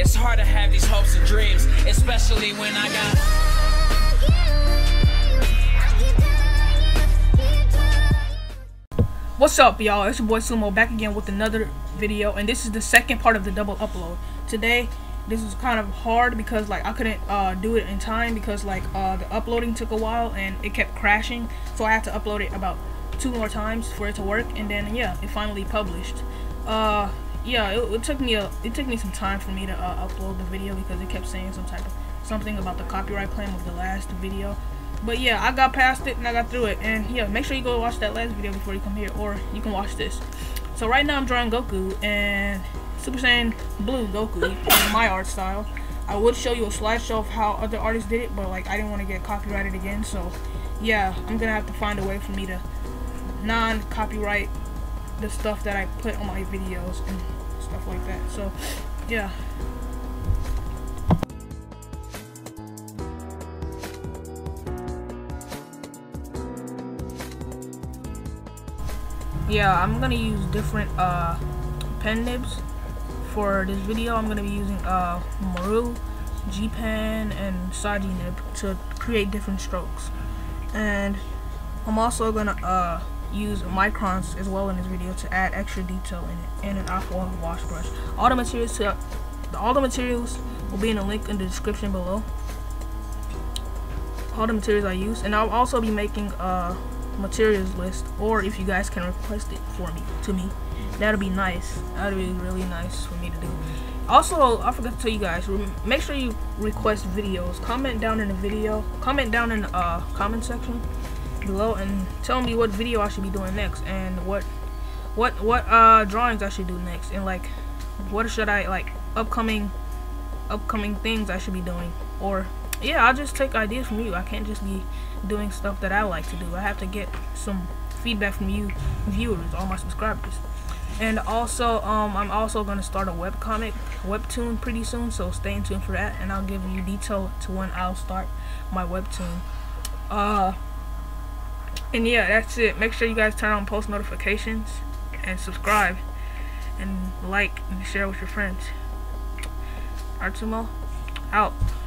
It's hard to have these hopes and dreams, especially when I got... What's up, y'all? It's your boy Sumo back again with another video, and this is the second part of the double upload. Today, this was kind of hard because like I couldn't do it in time because like the uploading took a while and it kept crashing, so I had to upload it about 2 more times for it to work, and then yeah, it finally published. Yeah, it took me some time for me to upload the video because it kept saying something about the copyright claim of the last video. But yeah, I got past it and I got through it, and yeah, make sure you go watch that last video before you come here, or you can watch this. So right now I'm drawing Goku and Super Saiyan Blue Goku in my art style. I would show you a slideshow of how other artists did it, but like I didn't want to get copyrighted again, so yeah, I'm gonna have to find a way for me to non-copyright the stuff that I put on my videos and stuff like that. So yeah. Yeah, I'm gonna use different pen nibs for this video. I'm gonna be using Maru G Pen and Saji Nib to create different strokes, and I'm also gonna use microns as well in this video to add extra detail in it, and an aqua wash brush. All the materials will be in the link in the description below. All the materials I use, and I'll also be making materials list, or if you guys can request it for me that'll be nice. That'll be really nice for me to do. Also, I forgot to tell you guys, make sure you request videos. Comment down in the comment section below and tell me what video I should be doing next, and what drawings I should do next, and like what should I like upcoming things I should be doing. Or yeah, I'll just take ideas from you. I can't just be doing stuff that I like to do. I have to get some feedback from you viewers, all my subscribers. And also, I'm also going to start a webtoon pretty soon, so stay tuned for that, and I'll give you detail to when I'll start my webtoon. And yeah, that's it. Make sure you guys turn on post notifications and subscribe and like and share with your friends. Artsumo out.